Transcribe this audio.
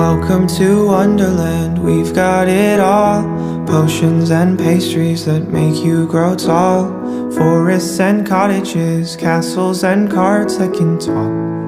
Welcome to Wonderland, we've got it all. Potions and pastries that make you grow tall. Forests and cottages, castles and cards that can talk.